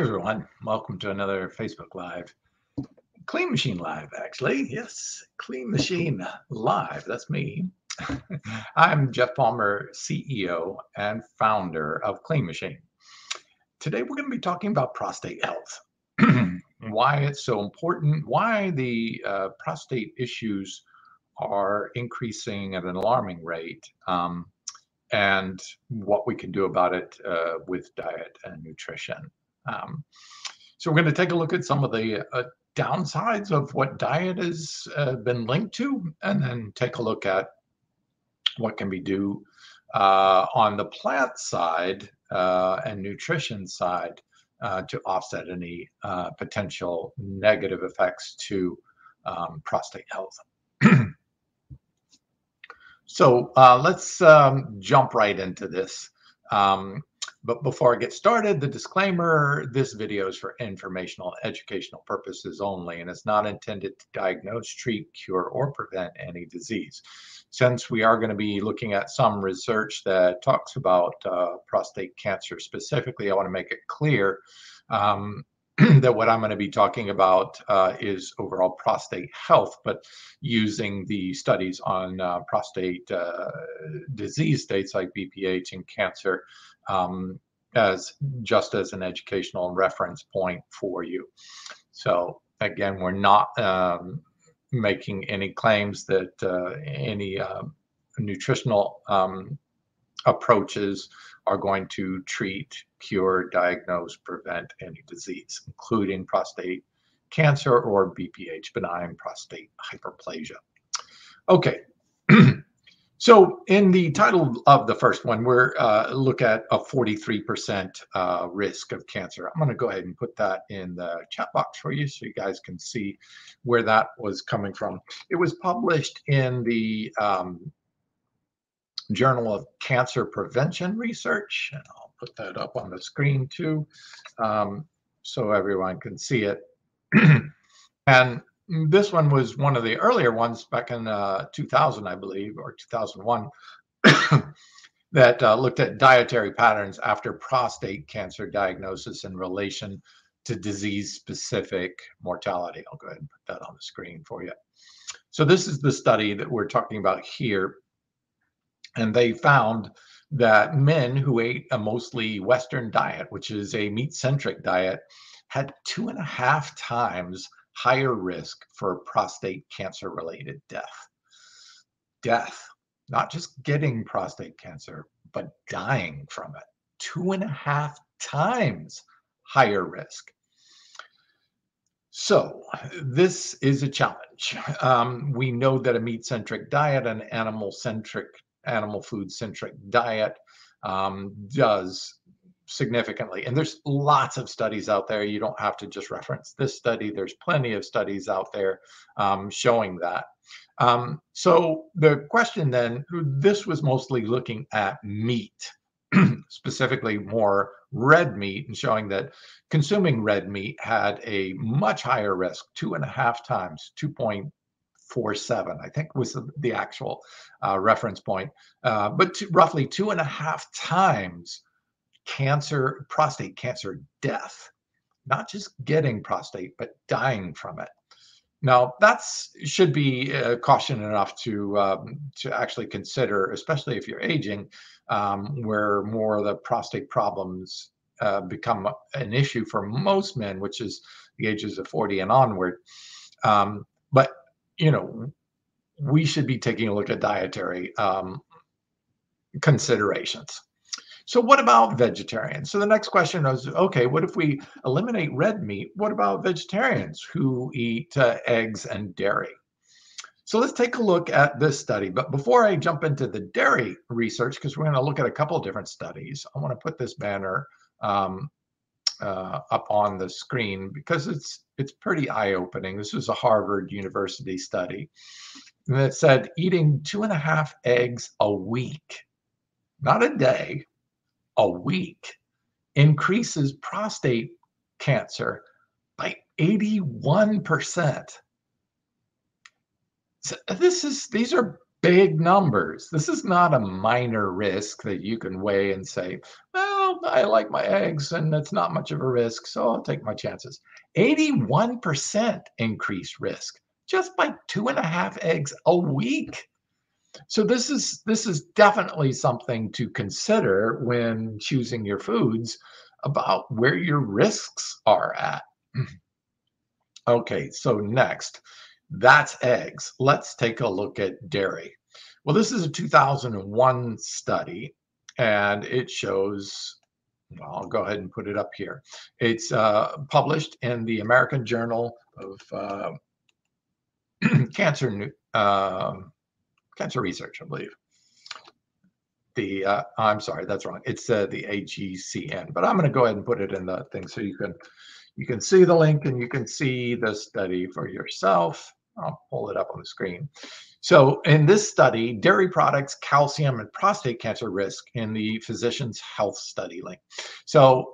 everyone. Welcome to another Facebook Live. Clean Machine Live, actually. Yes, Clean Machine Live. That's me. I'm Geoff Palmer, CEO and founder of Clean Machine. Today, we're going to be talking about prostate health, why it's so important, why the prostate issues are increasing at an alarming rate, and what we can do about it with diet and nutrition. So we're going to take a look at some of the downsides of what diet has been linked to, and then take a look at what can be done on the plant side and nutrition side to offset any potential negative effects to prostate health. So let's jump right into this. But before I get started, the disclaimer, this video is for informational, educational purposes only, and it's not intended to diagnose, treat, cure, or prevent any disease. Since we are going to be looking at some research that talks about prostate cancer specifically, I want to make it clear that what I'm going to be talking about is overall prostate health, but using the studies on prostate disease states like BPH and cancer as just as an educational reference point for you. So again, we're not making any claims that any nutritional approaches are going to treat, cure, diagnose, prevent any disease, including prostate cancer or BPH, benign prostate hyperplasia. Okay, so in the title of the first one, we're look at a 43% risk of cancer. I'm going to go ahead and put that in the chat box for you so you guys can see where that was coming from. It was published in the Journal of Cancer Prevention Research, and I'll put that up on the screen too, so everyone can see it. And this one was one of the earlier ones back in 2000, I believe, or 2001, that looked at dietary patterns after prostate cancer diagnosis in relation to disease-specific mortality. I'll go ahead and put that on the screen for you. So this is the study that we're talking about here. And they found that men who ate a mostly Western diet, which is a meat-centric diet, had 2.5 times higher risk for prostate cancer-related death. Death, not just getting prostate cancer, but dying from it. 2.5 times higher risk. So this is a challenge. We know that a meat-centric diet, an animal food-centric diet does significantly. And there's lots of studies out there. You don't have to just reference this study. There's plenty of studies out there showing that. So the question then, this was mostly looking at meat, specifically more red meat, and showing that consuming red meat had a much higher risk, 2.5 times, 2.47, I think was the actual reference point, but roughly 2.5 times cancer, prostate cancer death, not just getting prostate, but dying from it. Now that's should be caution enough to actually consider, especially if you're aging, where more of the prostate problems become an issue for most men, which is the ages of 40 and onward. But you know, we should be taking a look at dietary considerations. So what about vegetarians? So the next question is, okay, what if we eliminate red meat? What about vegetarians who eat eggs and dairy? So let's take a look at this study. But before I jump into the dairy research, because we're going to look at a couple of different studies, I want to put this banner up on the screen because it's pretty eye-opening. This was a Harvard University study that said eating 2.5 eggs a week, not a day, a week, increases prostate cancer by 81%. So these are big numbers. This is not a minor risk that you can weigh and say, well, I like my eggs and it's not much of a risk, so I'll take my chances. 81% increased risk just by 2.5 eggs a week. So this is definitely something to consider when choosing your foods about where your risks are at. Okay, so next, that's eggs. Let's take a look at dairy. Well, this is a 2001 study, and it shows, well, I'll go ahead and put it up here. It's published in the American Journal of Cancer Research, I believe. The I'm sorry, that's wrong. It's the AGCN, but I'm going to go ahead and put it in the thing so you can see the link and you can see the study for yourself. I'll pull it up on the screen. So in this study, dairy products, calcium, and prostate cancer risk in the Physician's Health Study link. So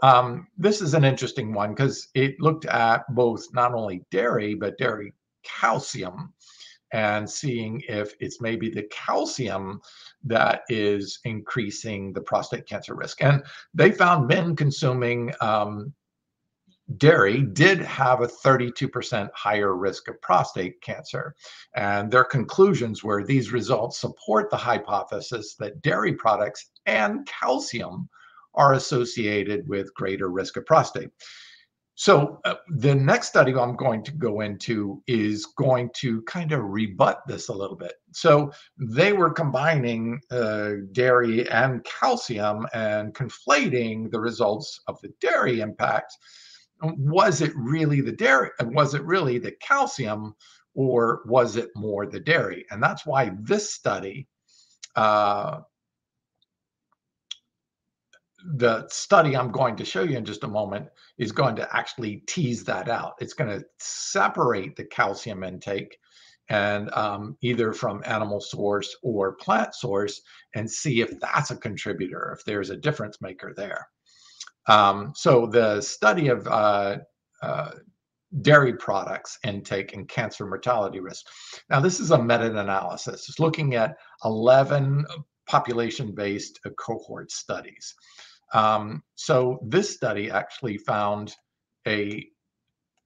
this is an interesting one because it looked at both not only dairy, but dairy calcium, and seeing if it's maybe the calcium that is increasing the prostate cancer risk. And they found men consuming dairy did have a 32% higher risk of prostate cancer. And their conclusions were these results support the hypothesis that dairy products and calcium are associated with greater risk of prostate. So the next study I'm going to go into is going to kind of rebut this a little bit. So they were combining dairy and calcium and conflating the results of the dairy impact. Was it really the dairy? Was it really the calcium, or was it more the dairy? And that's why this study, the study I'm going to show you in just a moment, is going to actually tease that out. It's going to separate the calcium intake and either from animal source or plant source and see if that's a contributor, if there's a difference maker there. So the study of dairy products intake and cancer mortality risk. Now, this is a meta-analysis. It's looking at 11 population-based cohort studies. So this study actually found a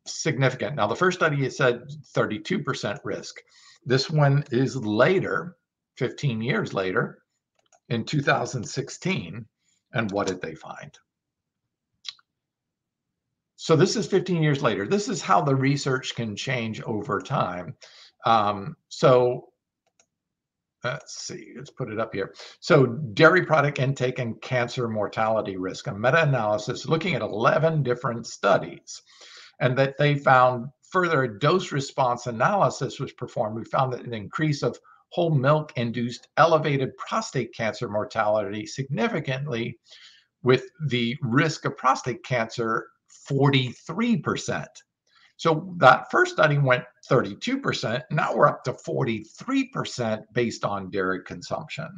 significant. Now, the first study, it said 32% risk. This one is later, 15 years later, in 2016. And what did they find? So this is 15 years later. This is how the research can change over time. So let's see, let's put it up here. So dairy product intake and cancer mortality risk, a meta-analysis looking at 11 different studies, and that they found further a dose response analysis was performed. We found that an increase of whole milk induced elevated prostate cancer mortality significantly, with the risk of prostate cancer 43%. So that first study went 32%. Now we're up to 43% based on dairy consumption.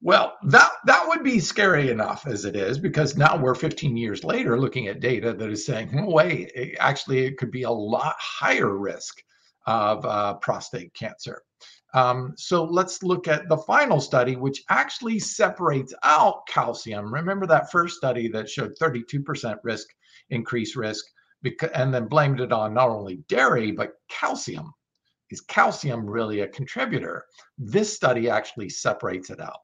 Well, that would be scary enough as it is, because now we're 15 years later looking at data that is saying, no way, it could be a lot higher risk of prostate cancer. So let's look at the final study, which actually separates out calcium. Remember that first study that showed 32% risk, increased risk, and then blamed it on not only dairy, but calcium. Is calcium really a contributor? This study actually separates it out.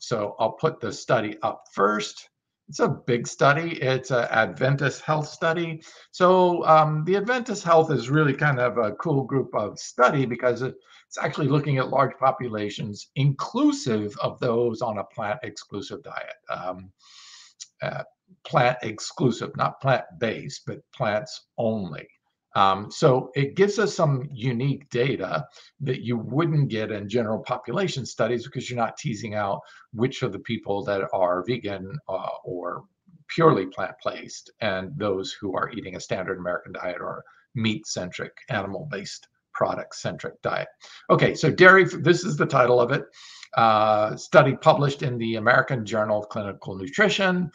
So I'll put the study up first. It's a big study. It's an Adventist health study. So the Adventist health is really kind of a cool group of study because it's actually looking at large populations inclusive of those on a plant-exclusive diet. Plant-exclusive, not plant-based, but plants only. So it gives us some unique data that you wouldn't get in general population studies, because you're not teasing out which of the people that are vegan or purely plant-based and those who are eating a standard American diet or meat-centric, animal-based product-centric diet. Okay, so dairy, this is the title of it. Study published in the American Journal of Clinical Nutrition.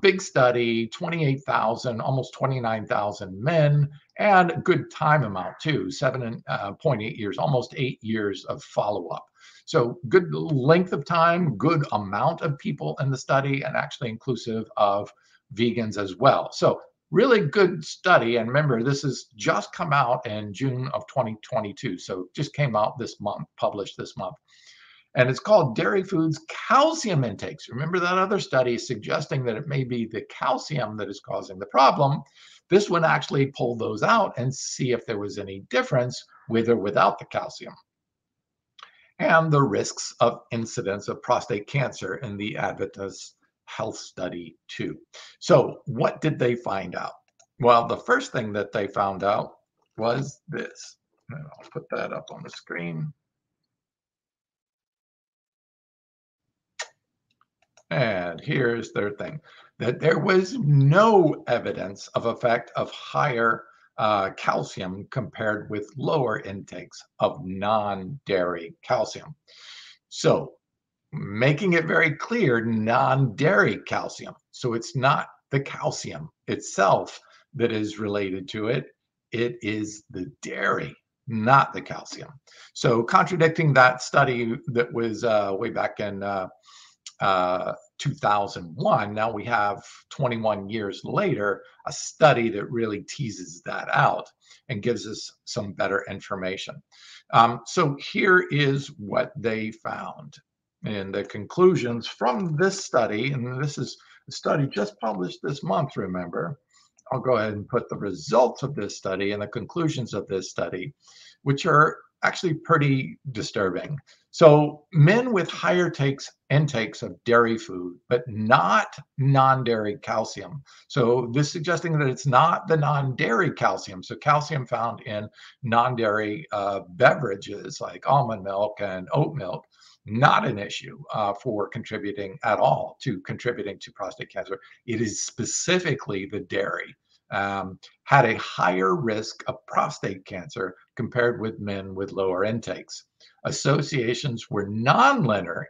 Big study, 28,000, almost 29,000 men, and a good time amount too, 7.8 years, almost 8 years of follow-up. So good length of time, good amount of people in the study, and actually inclusive of vegans as well. So really good study. And remember, this has just come out in June of 2022. So just came out this month, published this month. And it's called Dairy Foods Calcium Intakes. Remember that other study suggesting that it may be the calcium that is causing the problem. This one actually pulled those out and see if there was any difference with or without the calcium. And the risks of incidence of prostate cancer in the Adventist health study too. So what did they find out? Well, the first thing that they found out was this. And I'll put that up on the screen. And here's their thing, that there was no evidence of effect of higher calcium compared with lower intakes of non-dairy calcium. So making it very clear, non-dairy calcium. So it's not the calcium itself that is related to it. It is the dairy, not the calcium. So contradicting that study that was way back in 2001, now we have 21 years later, a study that really teases that out and gives us some better information. So here is what they found in the conclusions from this study, and this is a study just published this month, remember. I'll go ahead and put the results of this study and the conclusions of this study, which are actually pretty disturbing. So men with higher intakes of dairy food, but not non-dairy calcium. So this suggesting that it's not the non-dairy calcium. So calcium found in non-dairy beverages like almond milk and oat milk, not an issue for contributing at all to contributing to prostate cancer. It is specifically the dairy. Had a higher risk of prostate cancer compared with men with lower intakes. Associations were non-linear.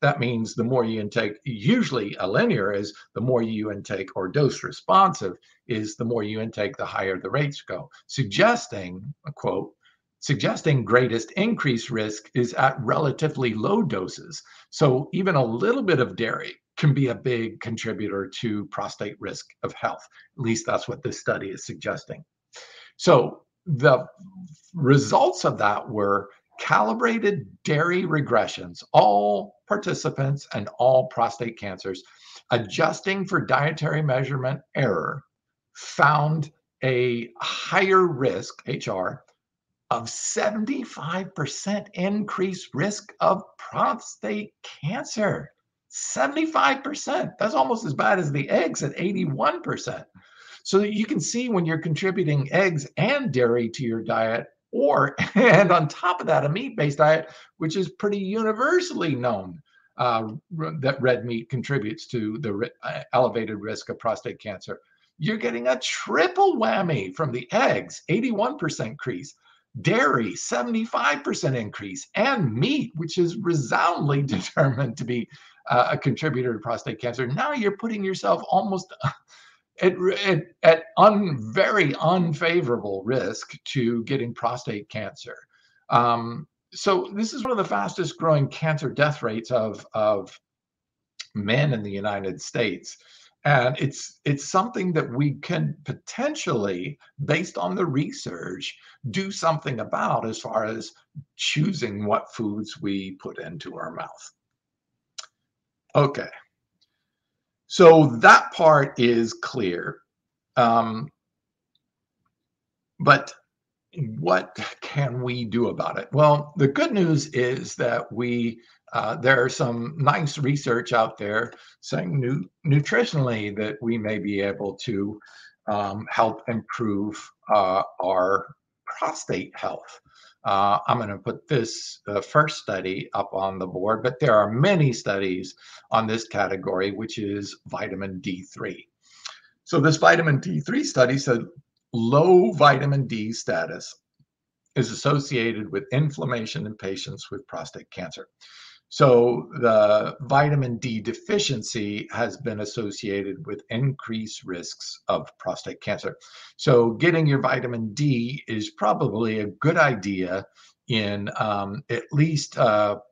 That means the more you intake, usually a linear is the more you intake, or dose responsive is the more you intake, the higher the rates go, suggesting, a quote, suggesting greatest increased risk is at relatively low doses. So even a little bit of dairy can be a big contributor to prostate risk of health. At least that's what this study is suggesting. So the results of that were calibrated dairy regressions, all participants and all prostate cancers, adjusting for dietary measurement error, found a higher risk, HR, of 75% increased risk of prostate cancer. 75%. That's almost as bad as the eggs at 81%. So that you can see when you're contributing eggs and dairy to your diet, or and on top of that, a meat-based diet, which is pretty universally known that red meat contributes to the elevated risk of prostate cancer. You're getting a triple whammy from the eggs, 81% increase, dairy, 75% increase, and meat, which is resoundingly determined to be a contributor to prostate cancer. Now you're putting yourself almost at very unfavorable risk to getting prostate cancer. So this is one of the fastest growing cancer death rates of men in the United States. And it's something that we can potentially, based on the research, do something about as far as choosing what foods we put into our mouth. Okay, so that part is clear, but what can we do about it? Well, the good news is that there are some nice research out there saying nutritionally that we may be able to help improve our prostate health. I'm going to put this first study up on the board, but there are many studies on this category, which is vitamin D3. So this vitamin D3 study said low vitamin D status is associated with inflammation in patients with prostate cancer. So the vitamin D deficiency has been associated with increased risks of prostate cancer. So getting your vitamin D is probably a good idea in at least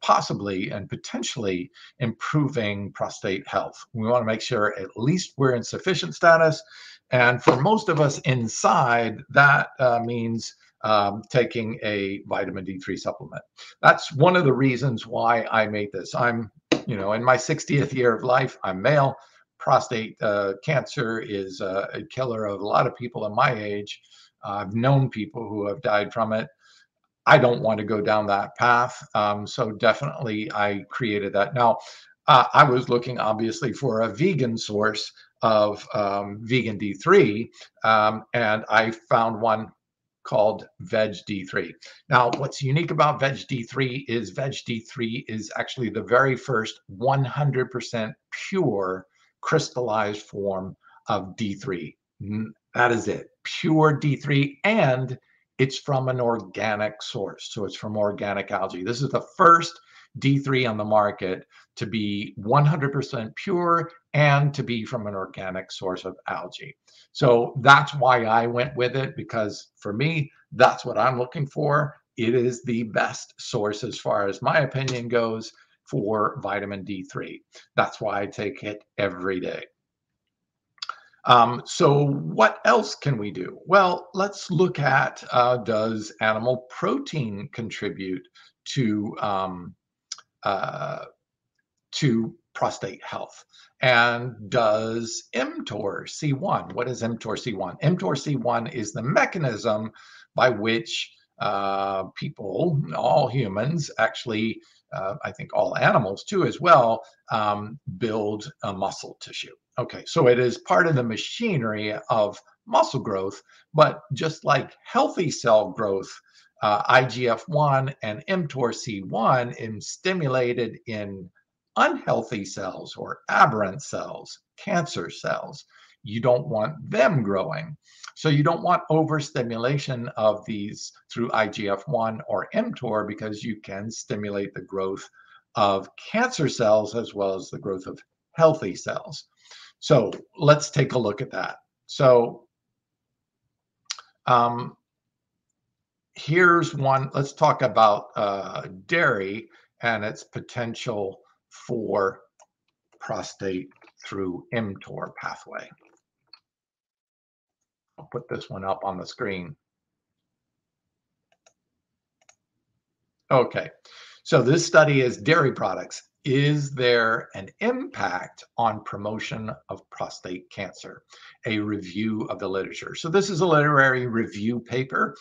possibly and potentially improving prostate health. We want to make sure at least we're in sufficient status. And for most of us inside, that means taking a vitamin D3 supplement. That's one of the reasons why I made this. I'm, you know, in my 60th year of life, I'm male. Prostate cancer is a killer of a lot of people in my age. I've known people who have died from it. I don't want to go down that path. So definitely I created that. Now, I was looking obviously for a vegan source of vegan D3, and I found one called Veg D3. Now, what's unique about Veg D3 is actually the very first 100% pure crystallized form of D3. That is it, pure D3, and it's from an organic source. So it's from organic algae. This is the first D3 on the market to be 100% pure and to be from an organic source of algae. So that's why I went with it, because for me, that's what I'm looking for. It is the best source as far as my opinion goes for vitamin D3. That's why I take it every day. So what else can we do? Well, let's look at does animal protein contribute to prostate health? And does mTORC1, what is mTORC1? mTORC1 is the mechanism by which people, all humans, actually, I think all animals too as well, build muscle tissue. Okay, so it is part of the machinery of muscle growth, but just like healthy cell growth, IGF-1 and mTORC1 is stimulated in unhealthy cells or aberrant cells, cancer cells. You don't want them growing. So you don't want overstimulation of these through IGF-1 or mTOR, because you can stimulate the growth of cancer cells as well as the growth of healthy cells. So let's take a look at that. So here's one. Let's talk about dairy and its potential for prostate through mTOR pathway. I'll put this one up on the screen. Okay, so this study is dairy products. Is there an impact on promotion of prostate cancer? A review of the literature. So this is a literary review paper.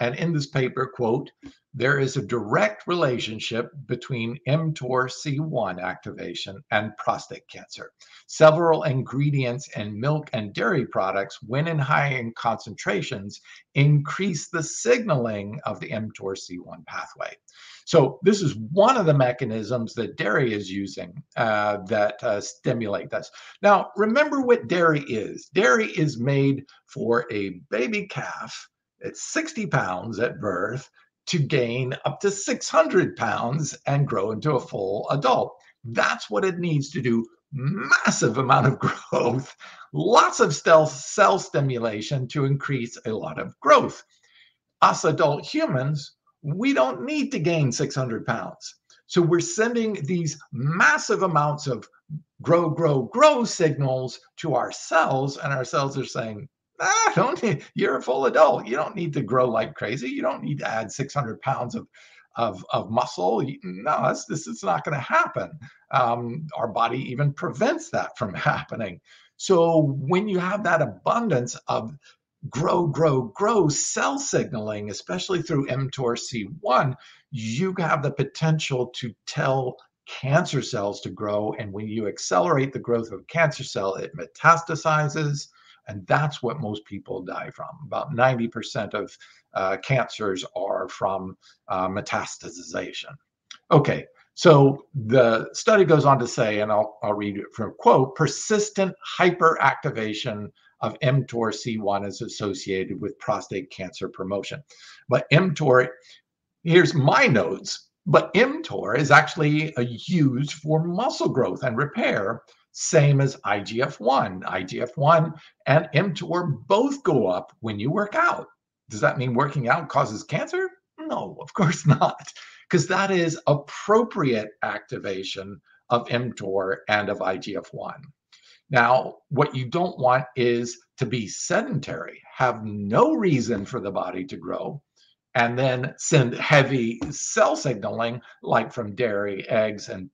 And in this paper, quote, there is a direct relationship between mTORC1 activation and prostate cancer. Several ingredients in milk and dairy products, when in high concentrations, increase the signaling of the mTORC1 pathway. So this is one of the mechanisms that dairy is using that stimulate this. Now, remember what dairy is. Dairy is made for a baby calf at 60 pounds at birth to gain up to 600 pounds and grow into a full adult. That's what it needs to do. Massive amount of growth, lots of cell stimulation to increase a lot of growth. Us adult humans, we don't need to gain 600 pounds. So we're sending these massive amounts of grow, grow, grow signals to our cells, and our cells are saying, ah, don't need, you're a full adult. You don't need to grow like crazy. You don't need to add 600 pounds of muscle. No, this is not going to happen. Our body even prevents that from happening. So when you have that abundance of grow, grow, grow cell signaling, especially through mTORC1, you have the potential to tell cancer cells to grow. And when you accelerate the growth of a cancer cell, it metastasizes. And that's what most people die from. About 90% of cancers are from metastasization. Okay, so the study goes on to say, and I'll read it from a quote, persistent hyperactivation of mTORC1 is associated with prostate cancer promotion. But mTOR, here's my notes, but mTOR is actually used for muscle growth and repair, same as IGF-1. IGF-1 and mTOR both go up when you work out. Does that mean working out causes cancer? No, of course not, because that is appropriate activation of mTOR and of IGF-1. Now, what you don't want is to be sedentary, have no reason for the body to grow, and then send heavy cell signaling, like from dairy, eggs, and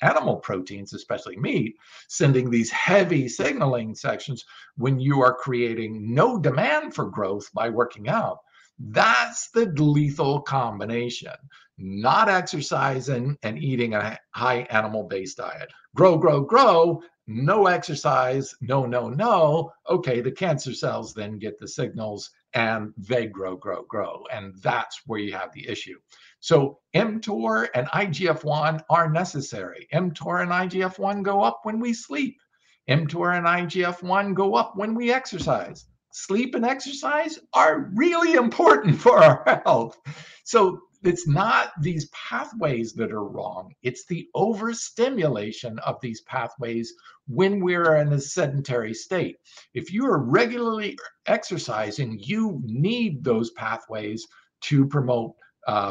animal proteins, especially meat, sending these heavy signaling sections when you are creating no demand for growth by working out. That's the lethal combination, not exercising and eating a high animal-based diet. Grow, grow, no exercise, no. Okay, the cancer cells then get the signals and they grow. And that's where you have the issue. So mTOR and IGF-1 are necessary. mTOR and IGF-1 go up when we sleep. mTOR and IGF-1 go up when we exercise. Sleep and exercise are really important for our health. So it's not these pathways that are wrong. It's the overstimulation of these pathways when we're in a sedentary state. If you are regularly exercising, you need those pathways to promote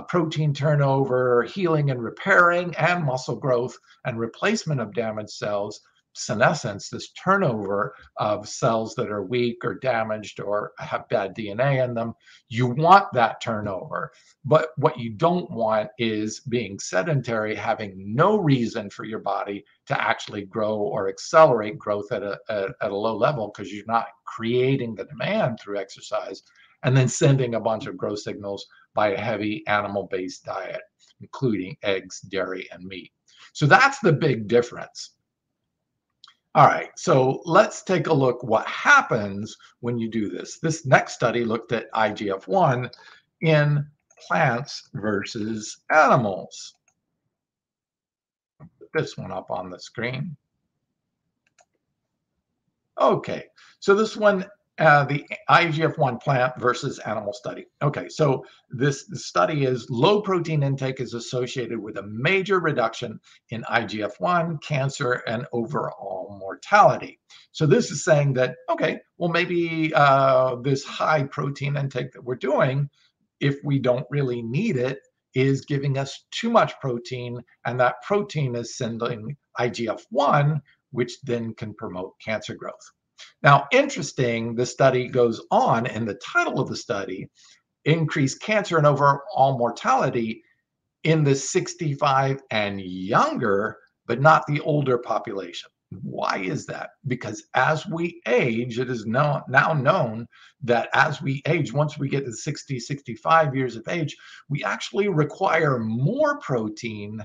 protein turnover, healing and repairing, and muscle growth and replacement of damaged cells. Senescence, this turnover of cells that are weak or damaged or have bad DNA in them, you want that turnover. But what you don't want is being sedentary, having no reason for your body to actually grow or accelerate growth at a low level because you're not creating the demand through exercise, and then sending a bunch of growth signals by a heavy animal-based diet, including eggs, dairy, and meat. So that's the big difference. All right, so let's take a look what happens when you do this. This next study looked at IGF-1 in plants versus animals. Put this one up on the screen. Okay, so this one, the IGF-1 plant versus animal study. Okay, so this study is low protein intake is associated with a major reduction in IGF-1, cancer, and overall mortality. So this is saying that, okay, well, maybe this high protein intake that we're doing, if we don't really need it, is giving us too much protein, and that protein is sending IGF-1, which then can promote cancer growth. Now, interesting, the study goes on, and the title of the study, Increased Cancer and Overall Mortality in the 65 and Younger, but not the Older Population. Why is that? Because as we age, it is now known that as we age, once we get to 60, 65 years of age, we actually require more protein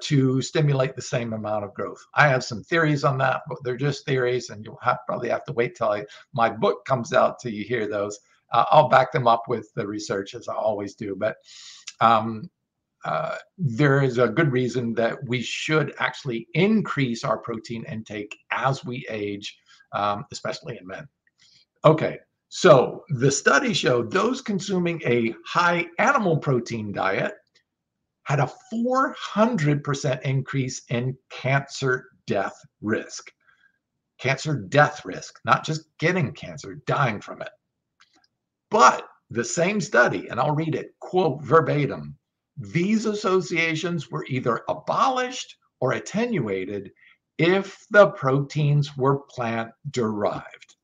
to stimulate the same amount of growth. I have some theories on that, but they're just theories, and you'll probably have to wait till my book comes out till you hear those. I'll back them up with the research, as I always do, but there is a good reason that we should actually increase our protein intake as we age, especially in men. Okay, so the study showed those consuming a high animal protein diet had a 400% increase in cancer death risk. Cancer death risk, not just getting cancer, dying from it. But the same study, and I'll read it, quote, verbatim, these associations were either abolished or attenuated if the proteins were plant-derived.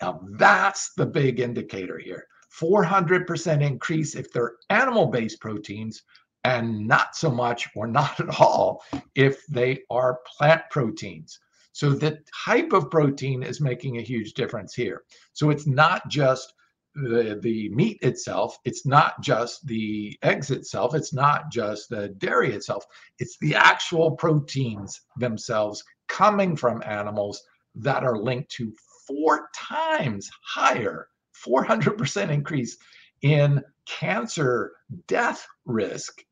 Now, that's the big indicator here. 400% increase if they're animal-based proteins, and not so much or not at all if they are plant proteins. So the type of protein is making a huge difference here. So it's not just the meat itself, it's not just the eggs itself, it's not just the dairy itself, it's the actual proteins themselves coming from animals that are linked to 4 times higher, 400% increase in cancer death risk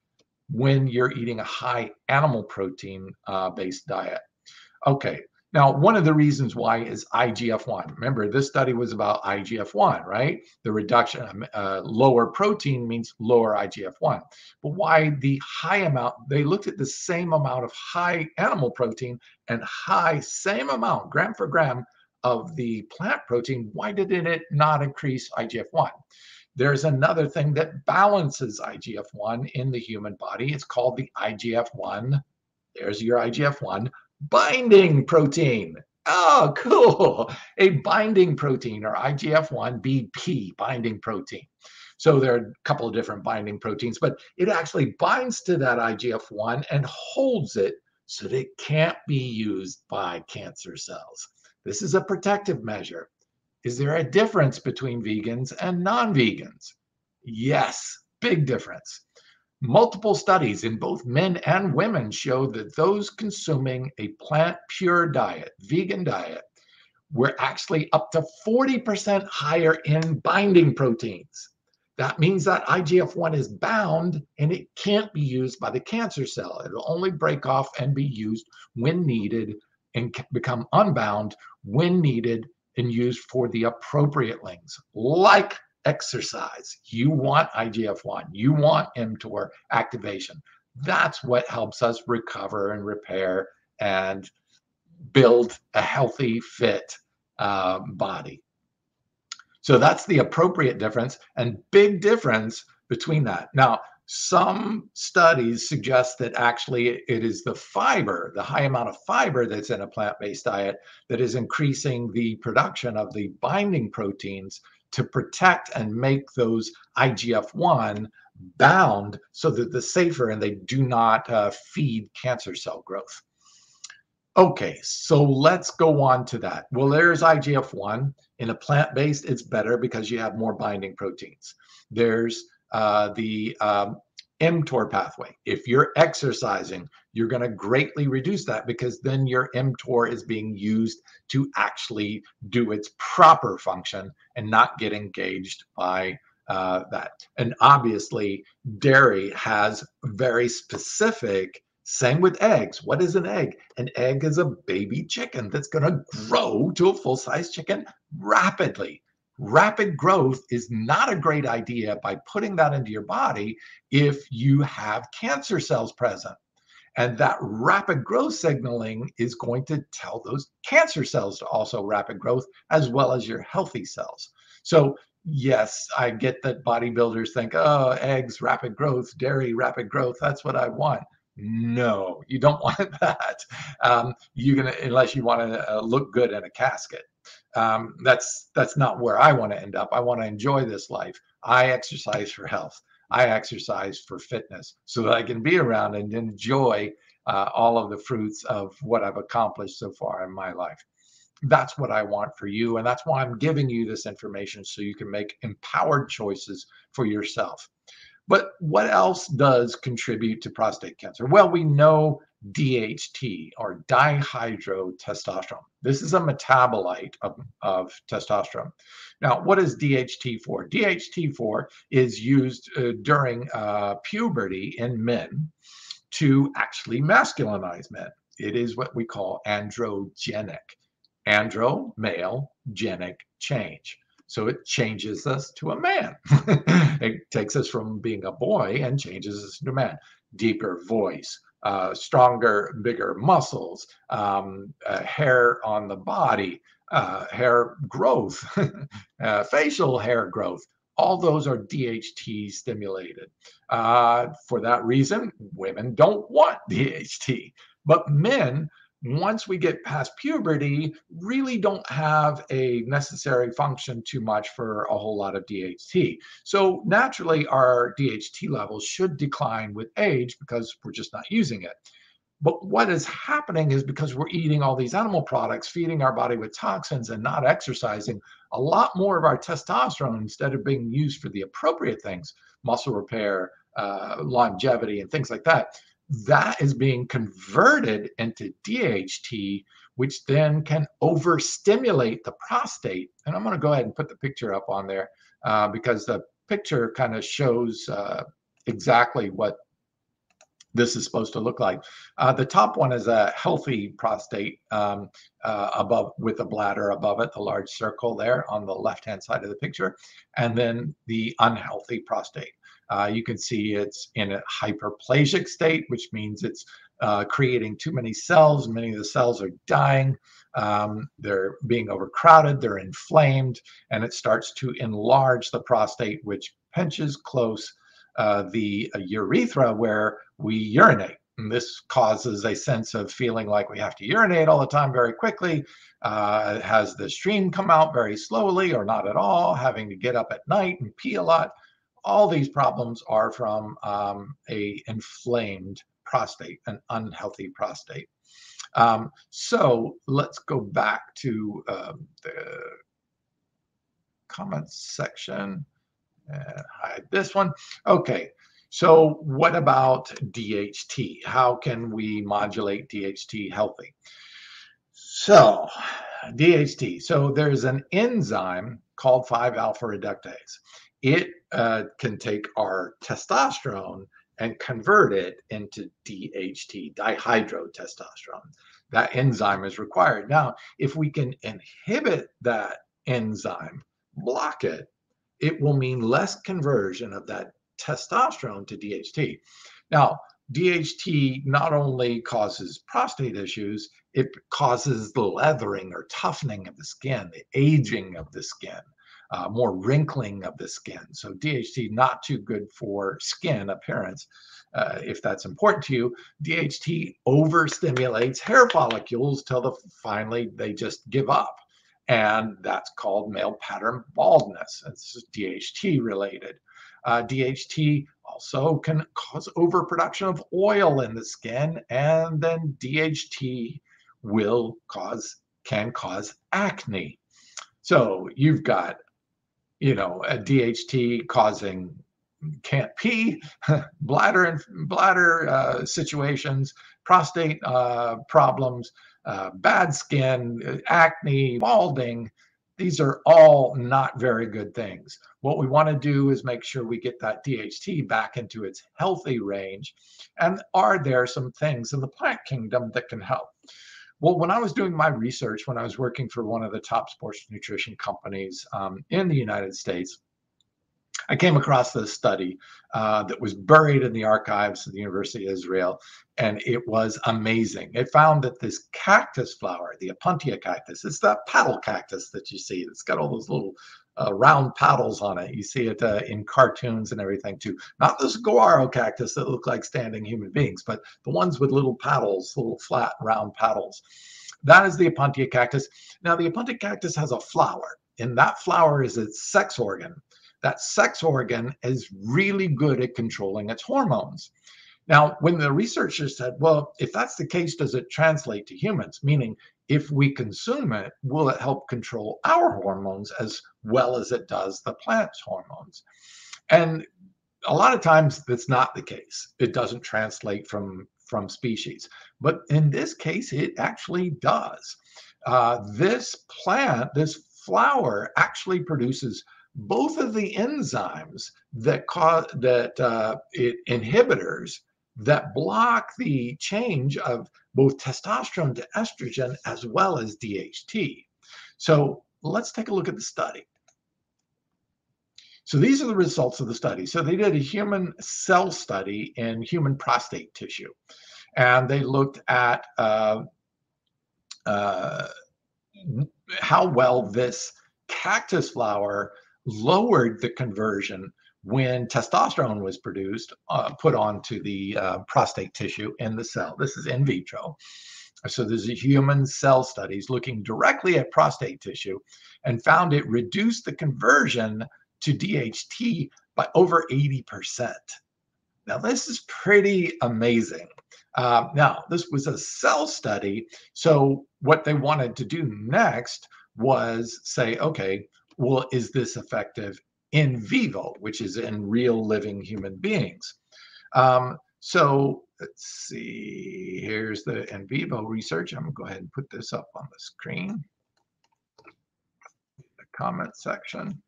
when you're eating a high animal protein based diet. Okay, Now, one of the reasons why is IGF-1. Remember, this study was about IGF-1, right? The reduction, lower protein means lower IGF-1. But why the high amount? They looked at the same amount of high animal protein and high, same amount, gram for gram, of the plant protein. Why did it not increase IGF-1? There's another thing that balances IGF-1 in the human body. It's called the IGF-1. There's your IGF-1. Binding protein. Oh, cool. A binding protein, or IGF-1 BP, binding protein. So there are a couple of different binding proteins, but it actually binds to that IGF-1 and holds it so that it can't be used by cancer cells. This is a protective measure. Is there a difference between vegans and non-vegans? Yes, big difference. Multiple studies in both men and women show that those consuming a plant-pure diet, vegan diet, were actually up to 40% higher in binding proteins. That means that IGF-1 is bound and it can't be used by the cancer cell. It'll only break off and be used when needed and become unbound when needed and used for the appropriate things, like exercise. You want IGF-1, you want mTOR activation. That's what helps us recover and repair and build a healthy, fit body. So that's the appropriate difference, and big difference between that. Now, some studies suggest that actually it is the fiber, the high amount of fiber that's in a plant-based diet, that is increasing the production of the binding proteins to protect and make those IGF-1 bound so that they're safer and they do not feed cancer cell growth. Okay, so let's go on to that. Well, there's IGF-1. In a plant-based, it's better because you have more binding proteins. There's mTOR pathway. If you're exercising, you're going to greatly reduce that, because then your mTOR is being used to actually do its proper function and not get engaged by that. And obviously, dairy has very specific, same with eggs. What is an egg? An egg is a baby chicken that's going to grow to a full-size chicken rapidly. Rapid growth is not a great idea by putting that into your body if you have cancer cells present. And that rapid growth signaling is going to tell those cancer cells to also rapid growth, as well as your healthy cells. So yes, I get that bodybuilders think, oh, eggs, rapid growth, dairy, rapid growth, that's what I want. No, you don't want that. Unless you want to look good in a casket. That's not where I want to end up. I want to enjoy this life. I exercise for health. I exercise for fitness so that I can be around and enjoy all of the fruits of what I've accomplished so far in my life. That's what I want for you. And that's why I'm giving you this information, so you can make empowered choices for yourself. But what else does contribute to prostate cancer? Well, we know DHT, or dihydrotestosterone. This is a metabolite of testosterone. Now, what is DHT for? DHT4 is used during puberty in men to actually masculinize men. It is what we call androgenic. Andro, male, genic, change. So it changes us to a man. It takes us from being a boy and changes us to a man. Deeper voice, stronger, bigger muscles, hair on the body, hair growth, facial hair growth. All those are DHT stimulated. For that reason, women don't want DHT. But men, once we get past puberty, really don't have a necessary function too much for a whole lot of DHT. So naturally, our DHT levels should decline with age because we're just not using it. But what is happening is, because we're eating all these animal products, feeding our body with toxins and not exercising, a lot more of our testosterone, instead of being used for the appropriate things, muscle repair, longevity, and things like that, that is being converted into DHT, which then can overstimulate the prostate. And I'm going to go ahead and put the picture up on there because the picture kind of shows exactly what this is supposed to look like. The top one is a healthy prostate above, with a bladder above it, the large circle there on the left-hand side of the picture, and then the unhealthy prostate. You can see it's in a hyperplasic state, which means it's creating too many cells. Many of the cells are dying. They're being overcrowded. They're inflamed, and it starts to enlarge the prostate, which pinches close the urethra where we urinate. And this causes a sense of feeling like we have to urinate all the time very quickly. It has the stream come out very slowly or not at all, having to get up at night and pee a lot. All these problems are from a inflamed prostate, an unhealthy prostate. So let's go back to the comments section and hide this one. Okay, so what about DHT? How can we modulate DHT healthy? So DHT, so there's an enzyme called 5-alpha reductase. It can take our testosterone and convert it into DHT, dihydrotestosterone. That enzyme is required. Now, if we can inhibit that enzyme, block it, it will mean less conversion of that testosterone to DHT. Now, DHT not only causes prostate issues, it causes the leathering or toughening of the skin, the aging of the skin. More wrinkling of the skin. So DHT not too good for skin appearance, if that's important to you. DHT overstimulates hair follicles till finally they just give up. And that's called male pattern baldness. It's DHT related. DHT also can cause overproduction of oil in the skin, and then DHT will cause, can cause acne. So you've got, you know, a DHT causing can't pee, bladder situations, prostate problems, bad skin, acne, balding. These are all not very good things. What we want to do is make sure we get that DHT back into its healthy range. And are there some things in the plant kingdom that can help? Well, when I was doing my research, when I was working for one of the top sports nutrition companies in the United States, I came across this study that was buried in the archives of the University of Israel, and it was amazing. It found that this cactus flower, the Opuntia cactus, it's that paddle cactus that you see. It's got all those little round paddles on it. You see it in cartoons and everything too. Not this saguaro cactus that look like standing human beings, but the ones with little paddles, little flat round paddles. That is the Opuntia cactus. Now the Opuntia cactus has a flower, and that flower is its sex organ. That sex organ is really good at controlling its hormones. Now, when the researchers said, well, if that's the case, does it translate to humans? Meaning, if we consume it, will it help control our hormones as well as it does the plant's hormones? And a lot of times that's not the case. It doesn't translate from species. But in this case, it actually does. This plant, this flower actually produces both of the enzymes that cause that inhibitors that block the change of both testosterone to estrogen as well as DHT. So let's take a look at the study. So these are the results of the study. So they did a human cell study in human prostate tissue, and they looked at how well this cactus flower lowered the conversion when testosterone was produced, put onto the prostate tissue in the cell. This is in vitro. So there's a human cell studies looking directly at prostate tissue and found it reduced the conversion to DHT by over 80%. Now, this is pretty amazing. Now, this was a cell study. So what they wanted to do next was say, okay, well, is this effective in vivo, which is in real living human beings? So let's see, here's the in vivo research. I'm gonna go ahead and put this up on the screen, the comment section.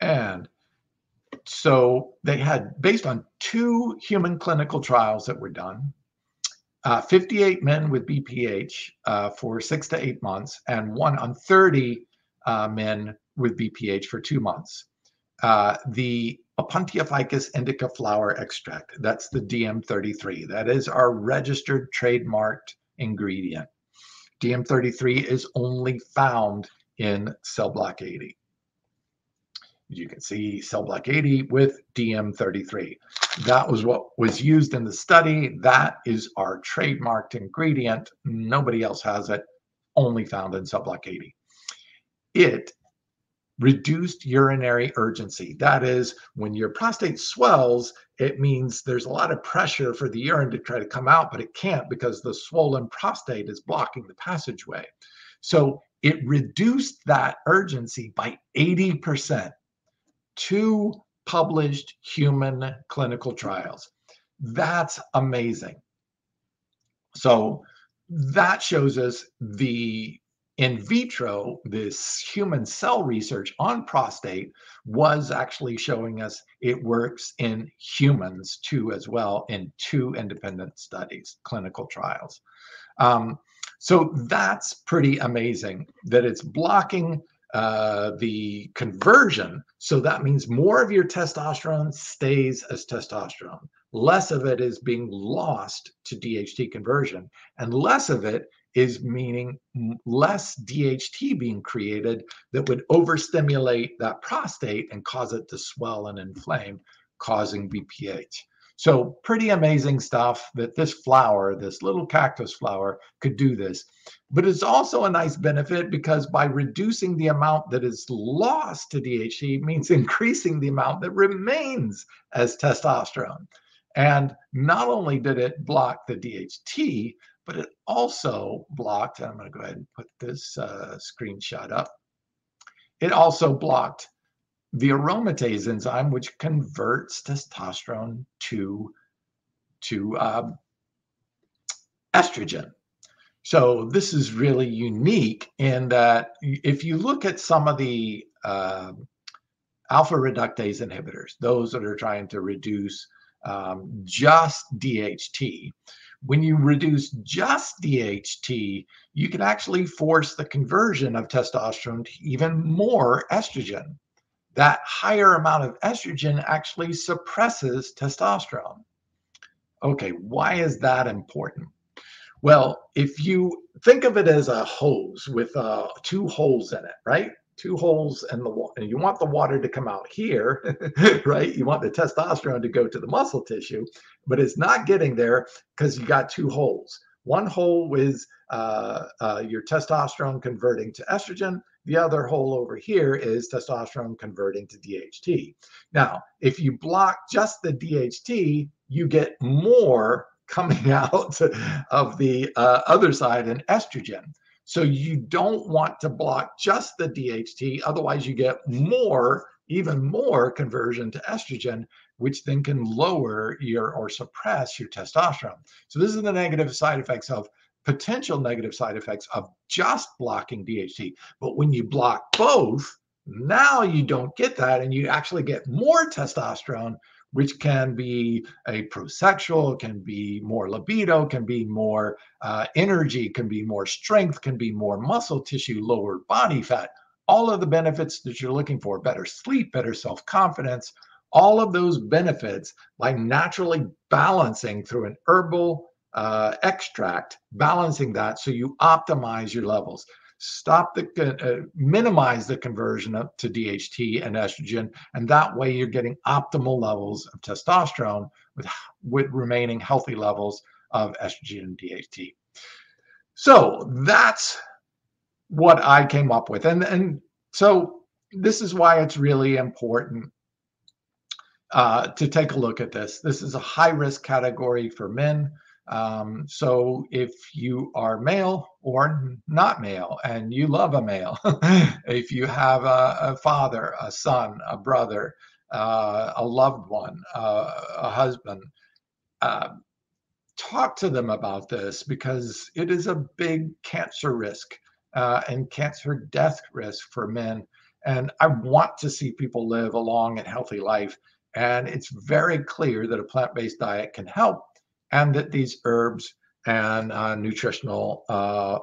And so they had, based on two human clinical trials that were done, 58 men with BPH for 6 to 8 months, and one on 30 men with BPH for 2 months. The Opuntia ficus indica flower extract, that's the DM33. That is our registered trademarked ingredient. DM33 is only found in Cell Block 80. You can see Cell Block 80 with DM33. That was what was used in the study. That is our trademarked ingredient. Nobody else has it, only found in Cell Block 80. It reduced urinary urgency. That is, when your prostate swells, it means there's a lot of pressure for the urine to try to come out, but it can't because the swollen prostate is blocking the passageway. So it reduced that urgency by 80%. Two published human clinical trials. That's amazing. So that shows us the in vitro, this human cell research on prostate was actually showing us it works in humans too as well in two independent studies, clinical trials. So that's pretty amazing that it's blocking the conversion. So that means more of your testosterone stays as testosterone. Less of it is being lost to DHT conversion, and less of it is meaning less DHT being created that would overstimulate that prostate and cause it to swell and inflame, causing BPH. So pretty amazing stuff that this flower, this little cactus flower, could do this. But it's also a nice benefit because by reducing the amount that is lost to DHT means increasing the amount that remains as testosterone. And not only did it block the DHT, but it also blocked, and I'm going to go ahead and put this screenshot up. It also blocked the aromatase enzyme, which converts testosterone to estrogen. So this is really unique in that if you look at some of the alpha reductase inhibitors, those that are trying to reduce just DHT, when you reduce just DHT, you can actually force the conversion of testosterone to even more estrogen. That higher amount of estrogen actually suppresses testosterone. Okay, why is that important? Well, if you think of it as a hose with two holes in it, right? Two holes in the water. You want the water to come out here, right? You want the testosterone to go to the muscle tissue, but it's not getting there because you got two holes. One hole is your testosterone converting to estrogen. The other hole over here is testosterone converting to DHT. Now, if you block just the DHT, you get more coming out of the other side in estrogen. So you don't want to block just the DHT, otherwise you get more, even more conversion to estrogen, which then can lower your or suppress your testosterone. So this is the negative side effects of potential negative side effects of just blocking DHT. But when you block both, now you don't get that, and you actually get more testosterone, which can be a prosexual, can be more libido, can be more energy, can be more strength, can be more muscle tissue, lower body fat, all of the benefits that you're looking for, better sleep, better self-confidence, all of those benefits by naturally balancing through an herbal extract, balancing that so you optimize your levels. Stop the minimize the conversion up to DHT and estrogen, and that way you're getting optimal levels of testosterone with remaining healthy levels of estrogen and DHT. So that's what I came up with, and so this is why it's really important to take a look at this. This is a high risk category for men. So if you are male or not male and you love a male, if you have a father, a son, a brother, a loved one, a husband, talk to them about this because it is a big cancer risk and cancer death risk for men. And I want to see people live a long and healthy life. And it's very clear that a plant-based diet can help, and that these herbs and nutritional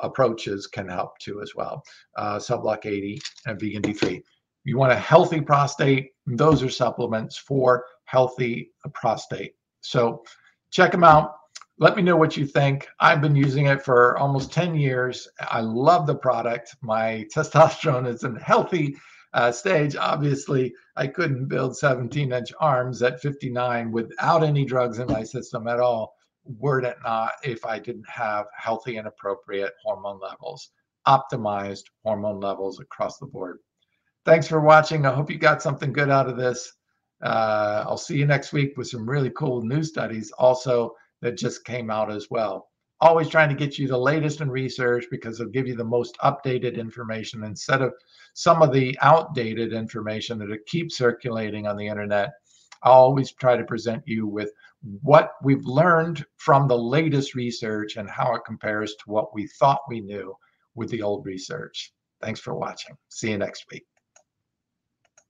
approaches can help too as well. Cell Block 80 and Vegan D3. You want a healthy prostate, those are supplements for healthy prostate. So check them out. Let me know what you think. I've been using it for almost 10 years. I love the product. My testosterone is in a healthy stage. Obviously, I couldn't build 17-inch arms at 59 without any drugs in my system at all, were it not if I didn't have healthy and appropriate hormone levels, optimized hormone levels across the board. Thanks for watching. I hope you got something good out of this. I'll see you next week with some really cool new studies also that just came out as well. Always trying to get you the latest in research, because it'll give you the most updated information instead of some of the outdated information that it keeps circulating on the internet. I always try to present you with what we've learned from the latest research and how it compares to what we thought we knew with the old research. Thanks for watching. See you next week.